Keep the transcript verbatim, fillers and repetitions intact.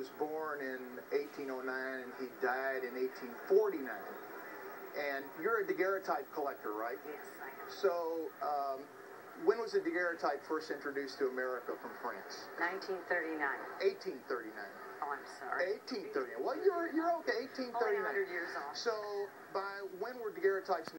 was born in eighteen oh nine and he died in eighteen forty-nine. And you're a daguerreotype collector, right? Yes, I am. So, um, when was the daguerreotype first introduced to America from France? nineteen thirty-nine. eighteen thirty-nine. Oh, I'm sorry. eighteen thirty-nine. Well, you're, you're okay, eighteen thirty-nine. Only one hundred years off. So, by when were daguerreotypes